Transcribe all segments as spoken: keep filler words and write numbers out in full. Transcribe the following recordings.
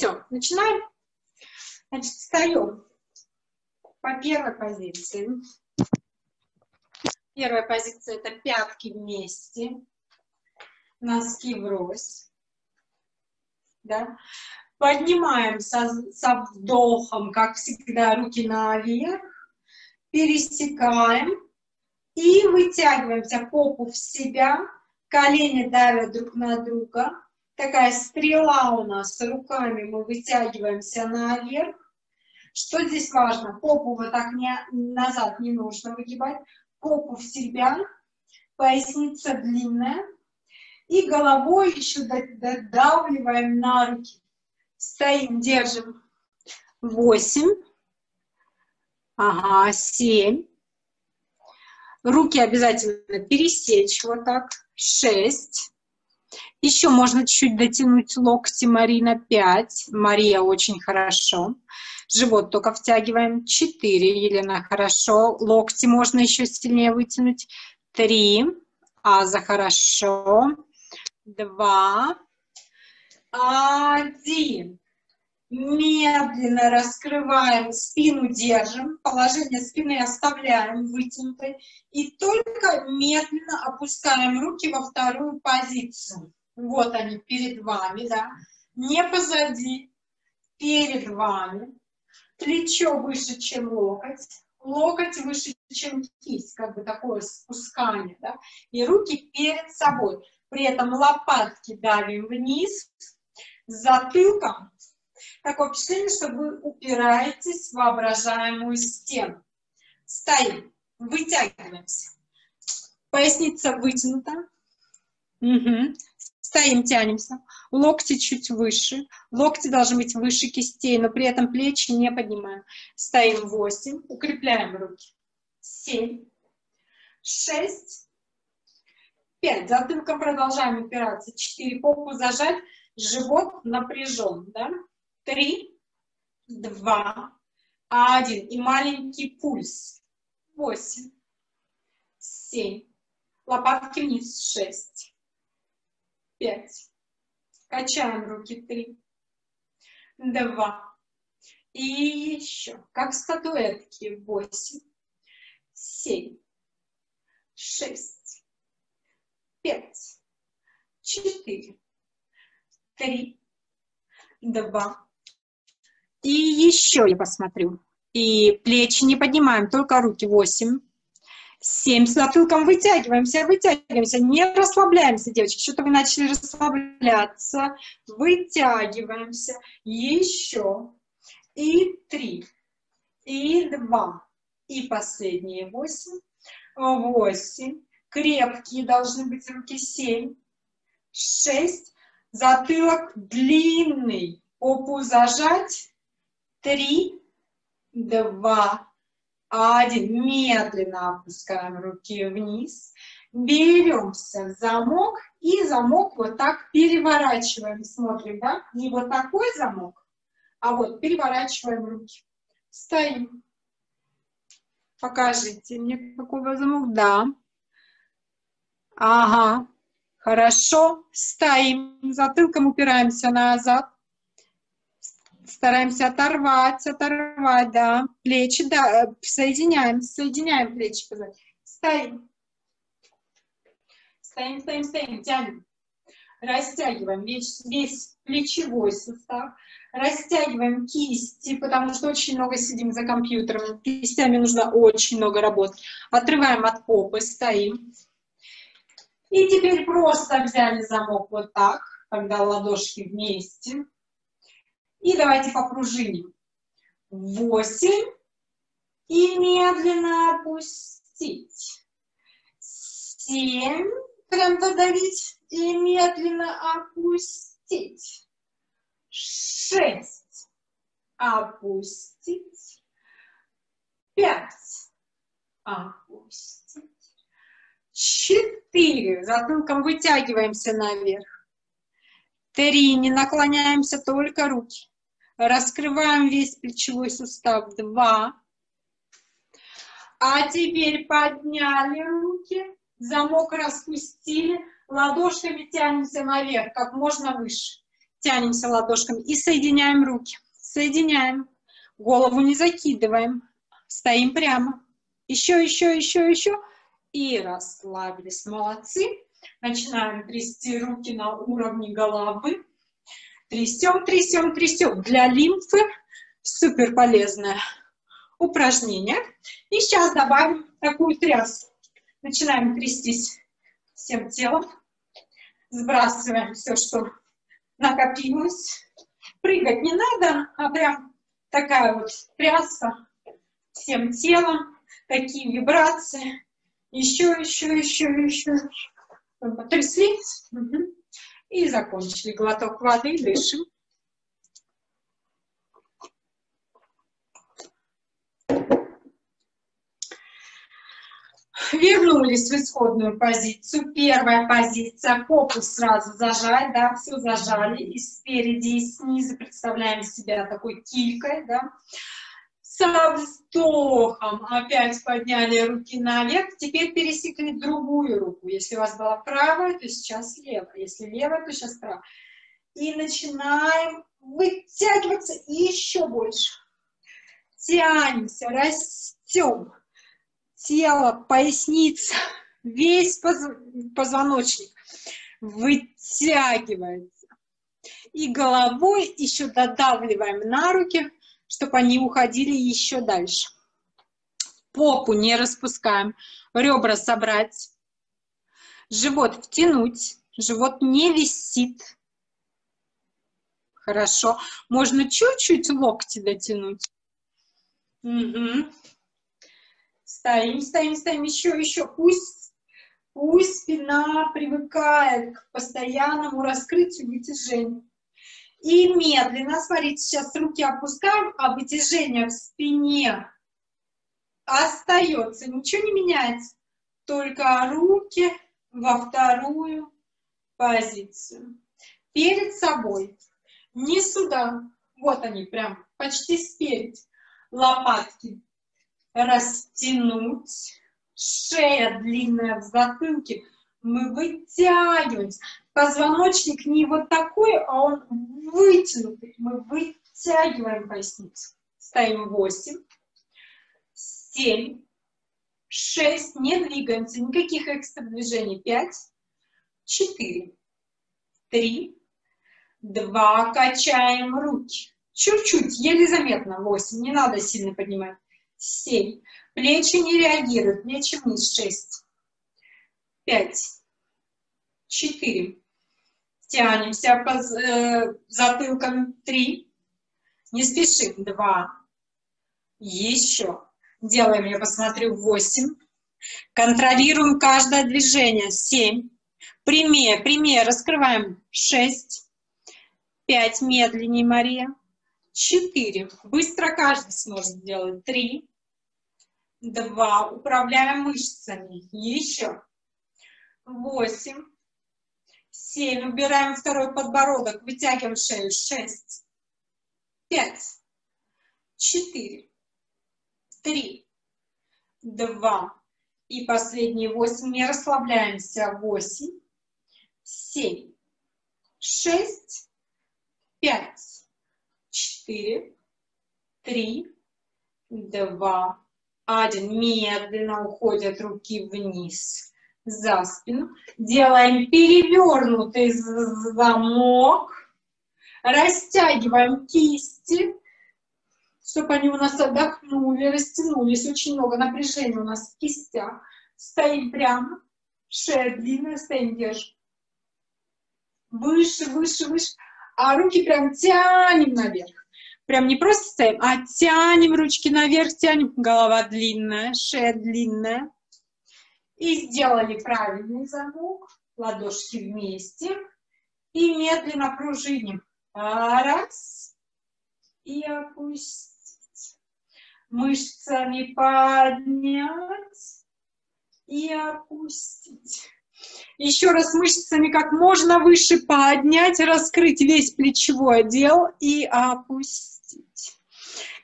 все, начинаем. Значит, встаем по первой позиции. Первая позиция — это пятки вместе, носки врозь. Да? Поднимаем со, со вдохом, как всегда, руки наверх, пересекаем и вытягиваемся, попу в себя, колени давят друг на друга. Такая стрела у нас, руками мы вытягиваемся наверх. Что здесь важно? Попу вот так не, назад не нужно выгибать. Попу в себя, поясница длинная. И головой еще додавливаем на руки. Стоим, держим. восемь. Ага, семь. Руки обязательно пересечь вот так. шесть. Еще можно чуть-чуть дотянуть локти. Марина, пять. Мария, очень хорошо. Живот только втягиваем. четыре. Елена, хорошо. Локти можно еще сильнее вытянуть. три. Аза, хорошо. два. один. Медленно раскрываем, спину держим, положение спины оставляем вытянутой. И только медленно опускаем руки во вторую позицию. Вот они перед вами, да. Не позади, перед вами. Плечо выше, чем локоть. Локоть выше, чем кисть, как бы такое спускание, да. И руки перед собой. При этом лопатки давим вниз, затылком. Такое впечатление, что вы упираетесь в воображаемую стену. Стоим, вытягиваемся. Поясница вытянута. Угу. Стоим, тянемся. Локти чуть выше. Локти должны быть выше кистей, но при этом плечи не поднимаем. Стоим, восемь. Укрепляем руки. семь. шесть. пять. Затылком продолжаем упираться. четыре. Попу зажать. Живот напряжен, да? три, два, один. И маленький пульс. восемь, семь. Лопатки вниз. шесть, пять. Качаем руки. три, два. И еще. Как статуэтки. восемь, семь, шесть, пять, четыре, три, два. И еще я посмотрю. И плечи не поднимаем, только руки. восемь, семь. С затылком вытягиваемся, вытягиваемся. Не расслабляемся, девочки. Что-то вы начали расслабляться. Вытягиваемся. Еще. И три. И два. И последние. восемь. восемь. Крепкие должны быть руки. семь. шесть. Затылок длинный. Попу зажать. три, два, один. Медленно опускаем руки вниз. Беремся в замок. И замок вот так переворачиваем. Смотрим, да? Не вот такой замок, а вот переворачиваем руки. Стоим. Покажите мне, какой замок. Да. Ага. Хорошо. Стоим. Затылком упираемся назад. Стараемся оторвать, оторвать, да. Плечи, да, соединяем, соединяем плечи. Стоим. Стоим, стоим, стоим, тянем. Растягиваем весь, весь плечевой сустав. Растягиваем кисти, потому что очень много сидим за компьютером. Кистями нужно очень много работать. Отрываем от попы, стоим. И теперь просто взяли замок вот так, когда ладошки вместе. И давайте попружиним. восемь. И медленно опустить. семь. Прям додавить. И медленно опустить. шесть. Опустить. пять. Опустить. четыре. Затылком вытягиваемся наверх. три. Не наклоняемся, только руки. Раскрываем весь плечевой сустав. два. А теперь подняли руки. Замок распустили. Ладошками тянемся наверх, как можно выше. Тянемся ладошками и соединяем руки. Соединяем. Голову не закидываем. Стоим прямо. Еще, еще, еще, еще. И расслабились. Молодцы. Начинаем трясти руки на уровне головы. Трясем, трясем, трясем. Для лимфы супер полезное упражнение. И сейчас добавим такую тряску. Начинаем трястись всем телом. Сбрасываем все, что накопилось. Прыгать не надо, а прям такая вот тряска всем телом. Такие вибрации. Еще, еще, еще, еще. Потряслись. Угу. И закончили. Глоток воды, дышим. Вернулись в исходную позицию. Первая позиция. Корпус сразу зажать, да, все зажали. И спереди, и снизу представляем себя такой килькой, да. Со вздохом опять подняли руки наверх. Теперь пересекли другую руку. Если у вас была правая, то сейчас левая. Если левая, то сейчас правая. И начинаем вытягиваться и еще больше. Тянемся, растем. Тело, поясница, весь позвоночник вытягивается. И головой еще додавливаем на руки, чтобы они уходили еще дальше. Попу не распускаем. Ребра собрать. Живот втянуть. Живот не висит. Хорошо. Можно чуть-чуть локти дотянуть. Угу. Стоим, стоим, стоим, еще, еще. Пусть, пусть спина привыкает к постоянному раскрытию вытяжения. И медленно, смотрите, сейчас руки опускаем, а вытяжение в спине остается. Ничего не меняется, только руки во вторую позицию. Перед собой, не сюда, вот они прям, почти спереди, лопатки растянуть, шея длинная в затылке, мы вытягиваемся. Позвоночник не вот такой, а он вытянутый. Мы вытягиваем поясницу. Стоим восемь, семь, шесть, не двигаемся, никаких экстра движений. пять, четыре, три, два, качаем руки. Чуть-чуть, еле заметно, восемь, не надо сильно поднимать. семь. Плечи не реагируют. Плечи вниз. шесть. пять. четыре. Тянемся по э, затылкам. три. Не спешим. два. Еще. Делаем, я посмотрю. восемь. Контролируем каждое движение. семь. Прямее, прямее. Раскрываем. шесть. пять. Медленнее, Мария. четыре. Быстро каждый сможет сделать. три. два. Управляем мышцами. Еще. восемь. семь. Убираем второй подбородок. Вытягиваем шею. шесть. пять. четыре. три. два. И последние восемь. Не расслабляемся. восемь. семь. шесть. пять. четыре. три. два. один. Медленно уходят руки вниз за спину. Делаем перевернутый замок. Растягиваем кисти, чтобы они у нас отдохнули, растянулись. Очень много напряжения у нас в кистях. Стоим прямо. Шея длинная, стоим, держим. Выше, выше, выше. А руки прям тянем наверх. Прям не просто стоим, а тянем ручки наверх, тянем. Голова длинная, шея длинная. И сделали правильный замок. Ладошки вместе. И медленно пружиним. Раз. И опустить. Мышцами поднять. И опустить. Еще раз мышцами как можно выше поднять, раскрыть весь плечевой отдел и опустить.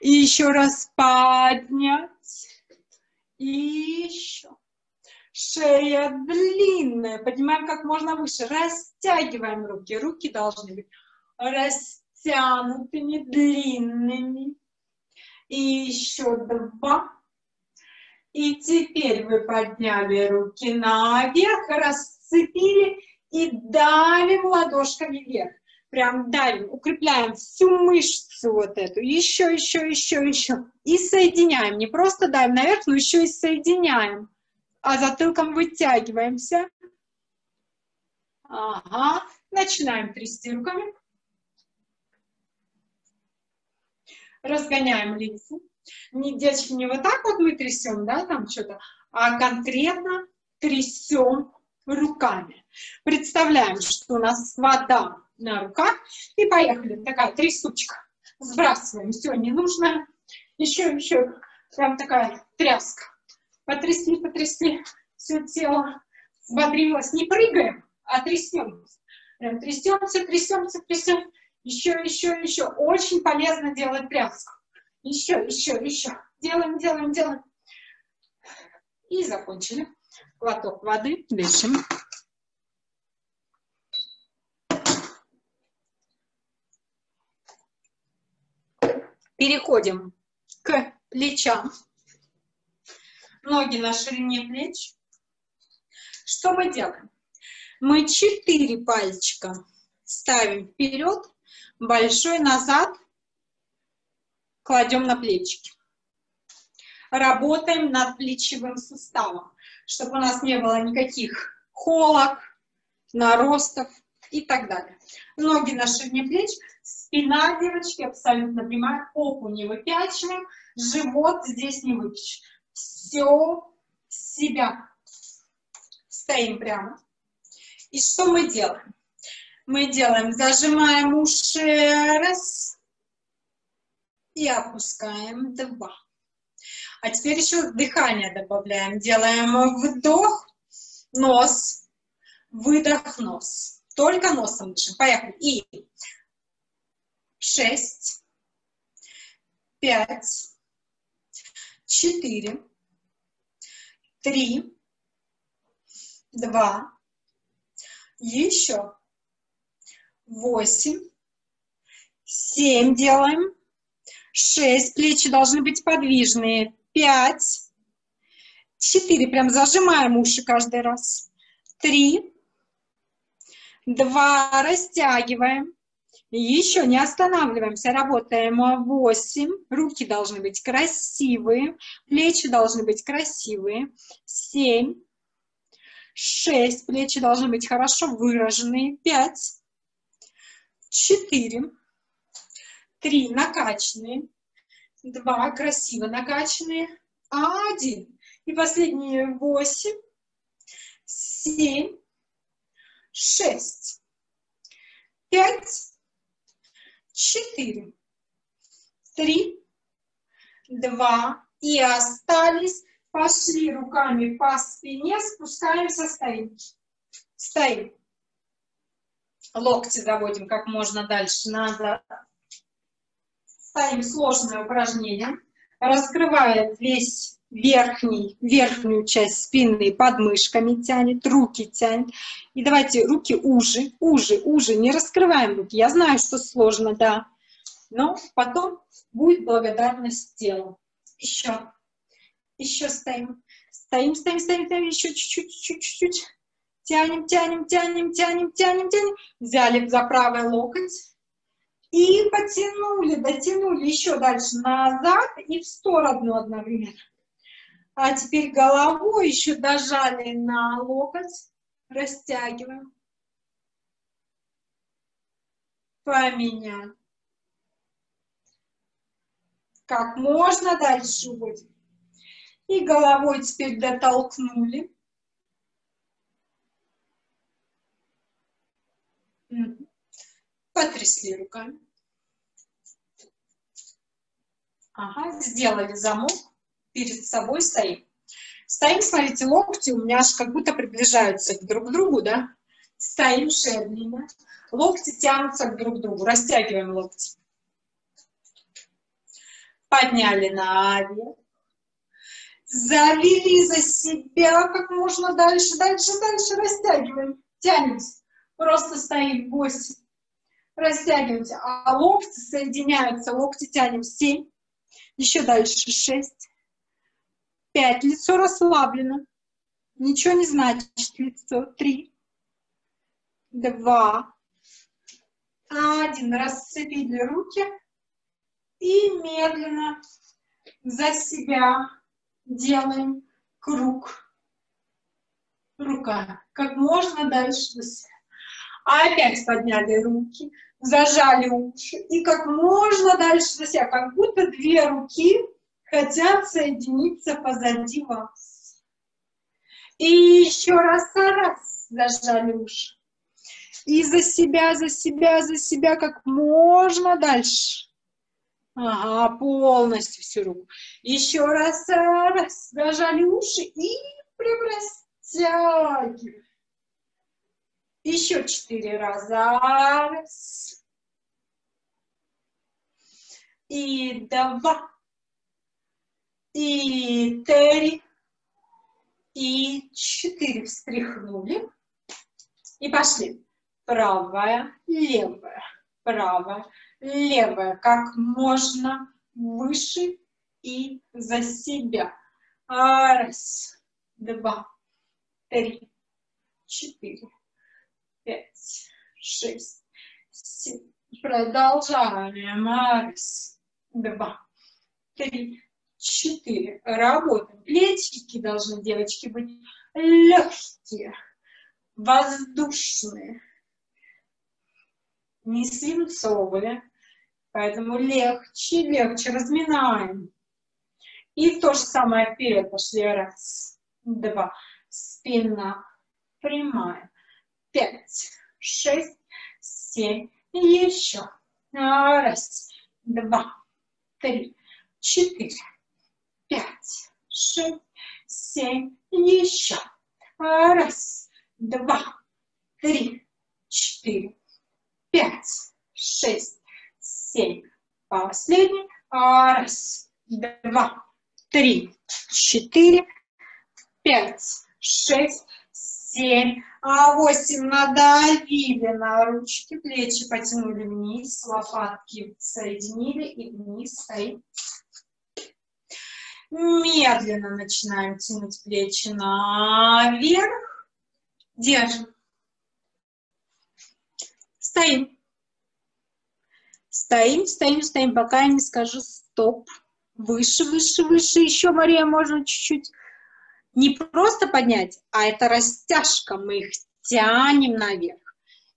И еще раз поднять. И еще. Шея длинная. Поднимаем как можно выше. Растягиваем руки. Руки должны быть растянутыми, длинными. И еще два. И теперь вы подняли руки наверх, расцепили и давим ладошками вверх. Прям давим, укрепляем всю мышцу вот эту. Еще, еще, еще, еще. И соединяем. Не просто давим наверх, но еще и соединяем. А затылком вытягиваемся. Ага. Начинаем трясти руками. Разгоняем лицо. Не, девочки, не вот так вот мы трясем, да, там что-то, а конкретно трясем руками. Представляем, что у нас вода на руках. И поехали. Такая трясучка. Сбрасываем все ненужное. Еще, еще. Прям такая тряска. Потрясли, потрясли. Все тело взбодрилось. Не прыгаем, а трясем. Прям трясемся, трясемся, трясем. Еще, еще, еще. Очень полезно делать тряску. Еще, еще, еще. Делаем, делаем, делаем. И закончили. Глоток воды. Дышим. Переходим к плечам. Ноги на ширине плеч. Что мы делаем? Мы четыре пальчика ставим вперед, большой назад, кладем на плечики. Работаем над плечевым суставом, чтобы у нас не было никаких холок, наростов и так далее. Ноги на ширине плеч, спина, девочки, абсолютно прямая, попу не выпячиваем, живот здесь не выпечь. Все себя. Стоим прямо. И что мы делаем? Мы делаем, зажимаем уши, раз, и опускаем, два. А теперь еще дыхание добавляем. Делаем вдох, нос, выдох, нос. Только носом дышим. Поехали. И шесть, пять, четыре, три, два, еще восемь, семь делаем, шесть, плечи должны быть подвижные, пять, четыре, прям зажимаем уши каждый раз, три, два, растягиваем, еще не останавливаемся, работаем восемь, руки должны быть красивые, плечи должны быть красивые, семь, шесть, плечи должны быть хорошо выраженные, пять, четыре, три, накачанные, два, красиво накачанные, один, и последние восемь, семь, шесть, пять, четыре, три, два, и остались. Пошли руками по спине, спускаемся, стоим. Стоим. Локти заводим как можно дальше назад. Ставим сложное упражнение. Раскрывает весь верхний, верхнюю часть спины подмышками тянет, руки тянет. И давайте руки уже, уже, уже. Не раскрываем руки. Я знаю, что сложно, да. Но потом будет благодарность телу. Еще. Еще стоим. Стоим, стоим, стоим, стоим. Еще чуть-чуть, чуть-чуть. Тянем, тянем, тянем, тянем, тянем, тянем. Взяли за правый локоть. И потянули, дотянули еще дальше назад и в сторону одновременно. А теперь головой еще дожали на локоть. Растягиваем. Поменяем. Как можно дальше будет. И головой теперь дотолкнули. Потрясли руками. Ага, сделали замок. Перед собой стоим. Стоим, смотрите, локти у меня аж как будто приближаются друг к другу, да? Стоим, шея длинная. Локти тянутся друг к другу. Растягиваем локти. Подняли наверх. Завели за себя как можно дальше, дальше, дальше, растягиваем, тянемся, просто стоим, восемь, растягиваемся, а локти соединяются, локти тянем семь, еще дальше шесть, пять, лицо расслаблено, ничего не значит лицо, три, два, один, расцепили руки и медленно за себя делаем круг, рука, как можно дальше. Опять подняли руки, зажали уши и как можно дальше за себя, как будто две руки хотят соединиться позади вас. И еще раз, раз зажали уши. И за себя, за себя, за себя, как можно дальше. Ага, полностью всю руку. Еще раз, раз зажали уши и прям растягиваем. Еще четыре раза. Раз. И два. И три. И четыре. Встряхнули. И пошли. Правая, левая. Правая, левая. Как можно выше и за себя. Раз. Два. Три. Четыре. Пять, шесть, семь. Продолжаем. Раз, два, три, четыре. Работаем. Плечики должны, девочки, быть легкие, воздушные, не свинцовые. Поэтому легче, легче. Разминаем. И то же самое вперед пошли. Раз, два. Спина прямая. Пять, шесть, семь, еще. Раз, два, три, четыре, пять, шесть, семь, еще. Раз, два, три, четыре, пять, шесть, семь. Последний. Раз, два, три, четыре, пять, шесть, семь, восемь. Надавили на ручки, плечи потянули вниз, лопатки соединили и вниз стоим. Медленно начинаем тянуть плечи наверх. Держим. Стоим. Стоим, стоим, стоим, пока я не скажу стоп. Выше, выше, выше. Еще, Мария, можно чуть-чуть. Не просто поднять, а это растяжка. Мы их тянем наверх.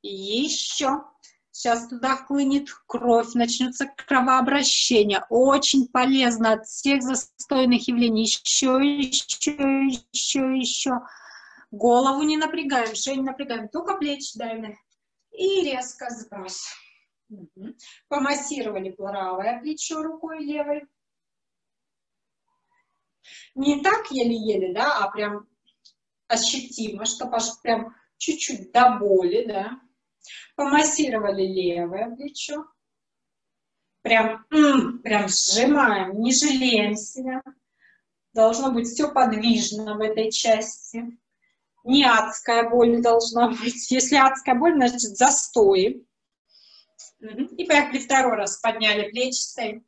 И еще. Сейчас туда хлынет кровь, начнется кровообращение. Очень полезно от всех застойных явлений. Еще, еще, еще, еще. Голову не напрягаем, шею не напрягаем. Только плечи давим. И резко сброс. Угу. Помассировали правое плечо рукой левой. Не так еле-еле, да, а прям ощутимо, что прям чуть-чуть до боли, да. Помассировали левое плечо. Прям, прям сжимаем, не жалеем себя. Должно быть все подвижно в этой части. Не адская боль должна быть. Если адская боль, значит застои. И поехали второй раз. Подняли плечи, стоим.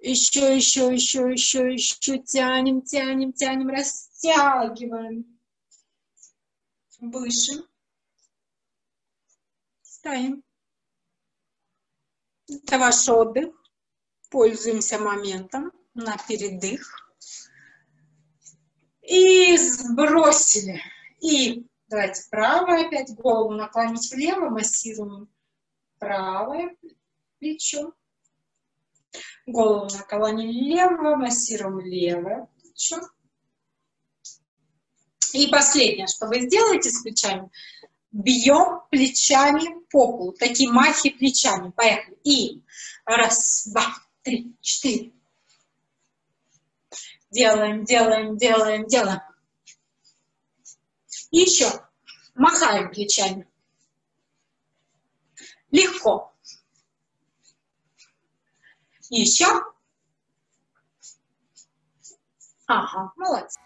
Еще, еще, еще, еще, еще. Тянем, тянем, тянем, растягиваем. Выше. Ставим. Это ваш отдых. Пользуемся моментом на передых. И сбросили. И давайте правое опять голову наклонить влево. Массируем правое плечо. Голову наклонили лево, массируем левое плечо. И последнее, что вы сделаете с плечами, бьем плечами по полу, такие махи плечами. Поехали. И раз, два, три, четыре. Делаем, делаем, делаем, делаем. И еще махаем плечами. Легко. Еще. Ага, молодцы.